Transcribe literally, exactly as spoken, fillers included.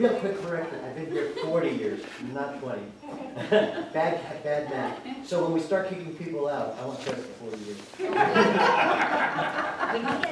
real quick correction, I've been here forty years, not twenty. bad, bad math. So when we start kicking people out, I won't start for forty years.